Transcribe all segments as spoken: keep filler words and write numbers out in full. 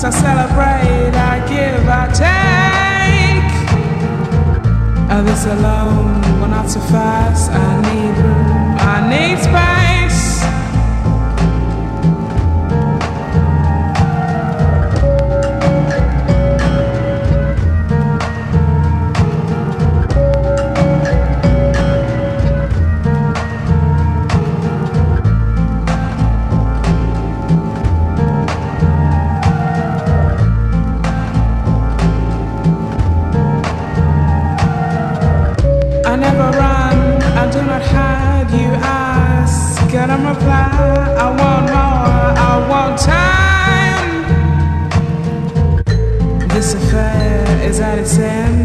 So I celebrate, I give, I take. Oh, this alone will not suffice. I need room, I need space.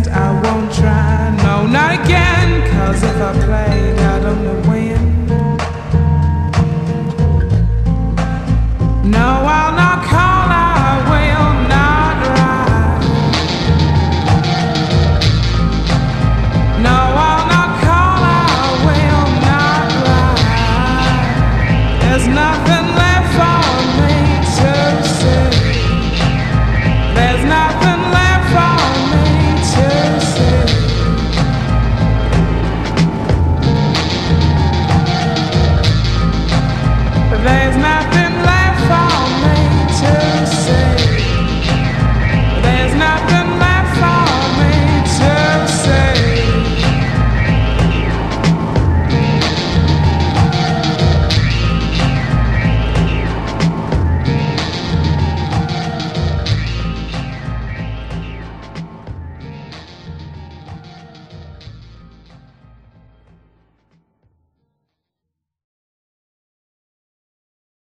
I won't try, no, not again. Cause if I played, I don't know when.